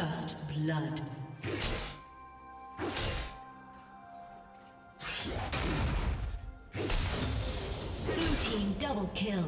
First blood. Blue team double kill.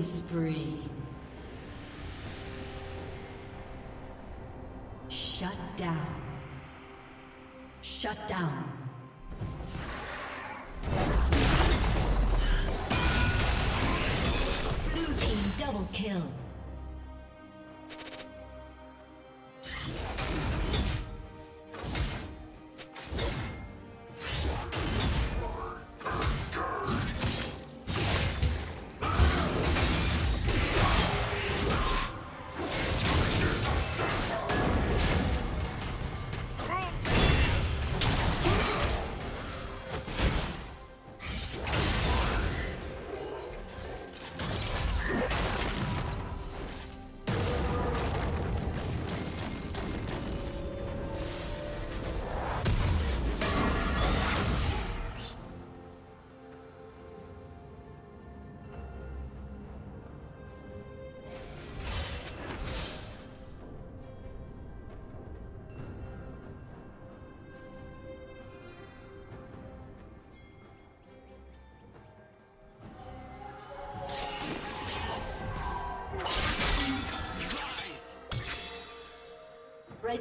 Spree. Shut down. Shut down. Blue team double kill. The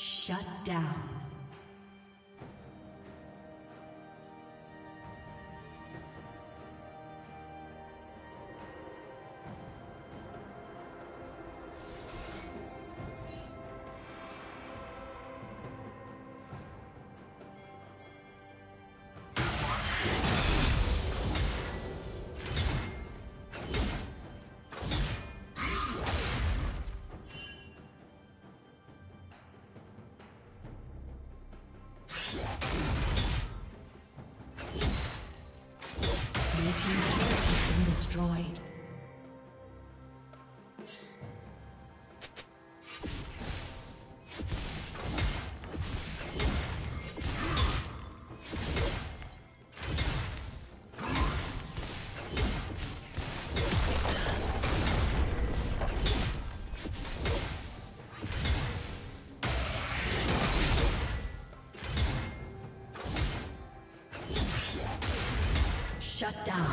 Shut down. Shut down.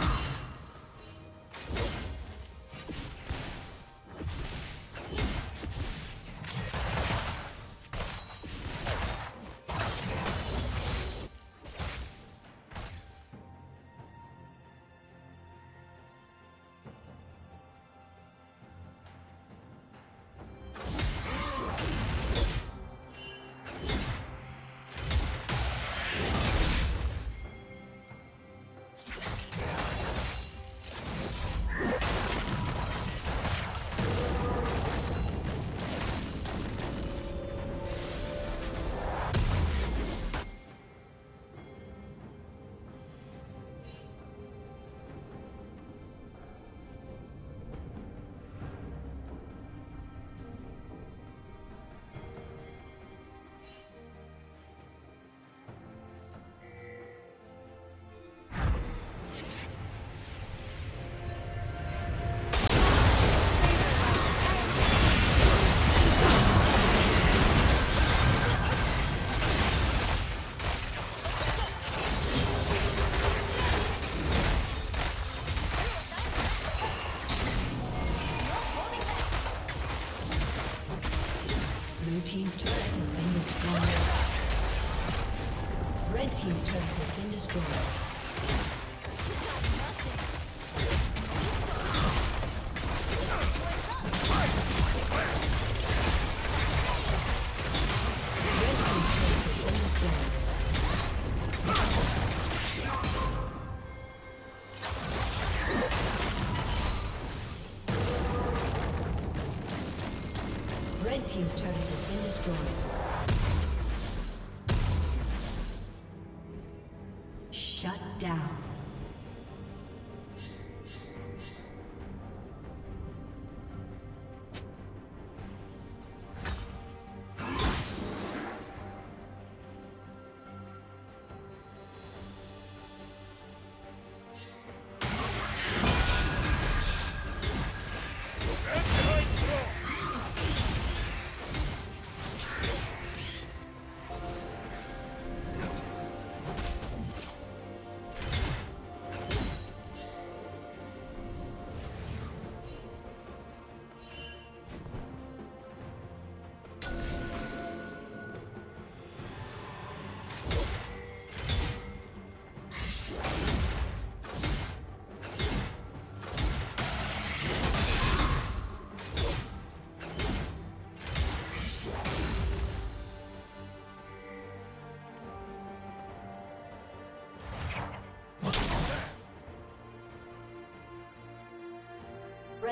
Team's turret has been destroyed.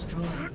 destroyed.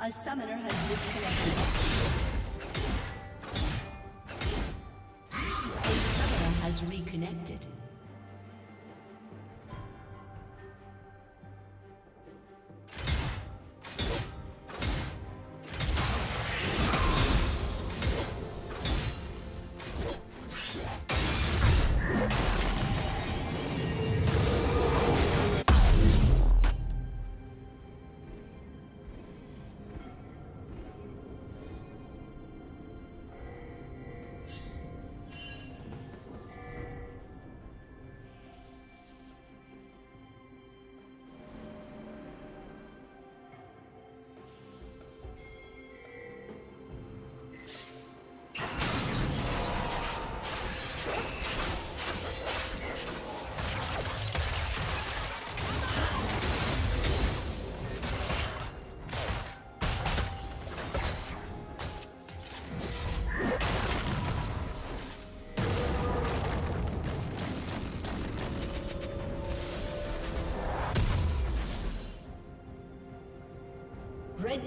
A summoner has disconnected. A summoner has reconnected. Red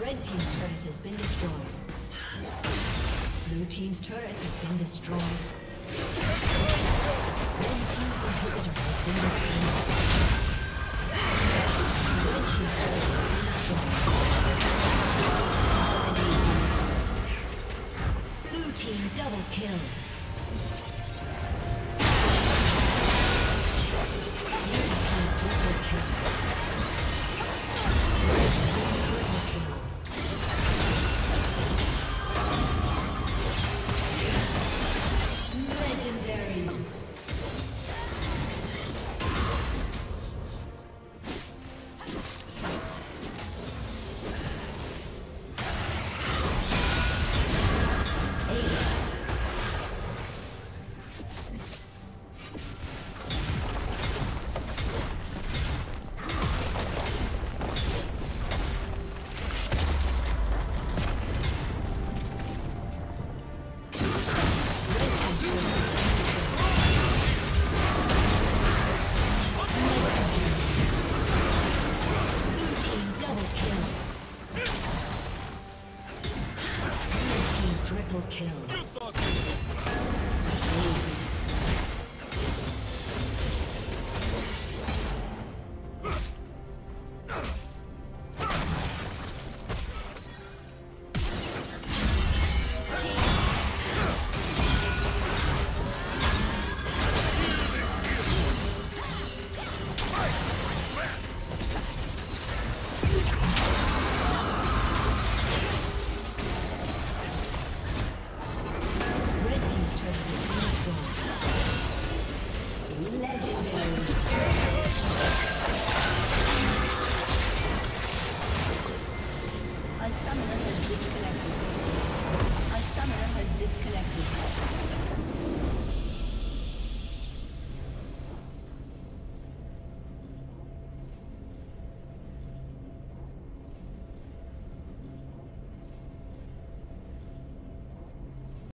Red Team's turret has been destroyed. Blue Team's turret has been destroyed. Red Team's inhibitor has been destroyed. Red Team's turret has been destroyed. Blue Team double kill. Kill.